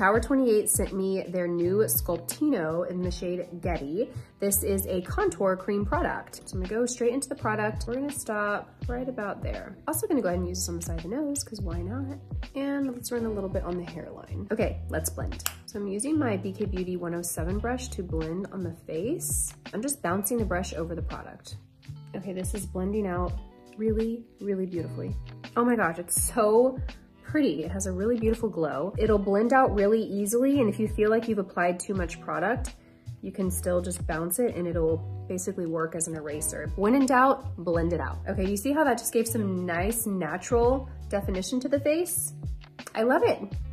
Tower 28 sent me their new Sculptino in the shade Getty. This is a contour cream product. So I'm gonna go straight into the product. We're gonna stop right about there. Also gonna go ahead and use this on the side of the nose, because why not? And let's run a little bit on the hairline. Okay, let's blend. So I'm using my BK Beauty 107 brush to blend on the face. I'm just bouncing the brush over the product. Okay, this is blending out really, really beautifully. Oh my gosh, it's so pretty. It has a really beautiful glow. It'll blend out really easily, and if you feel like you've applied too much product, you can still just bounce it and it'll basically work as an eraser. When in doubt, blend it out. Okay, you see how that just gave some nice natural definition to the face? I love it.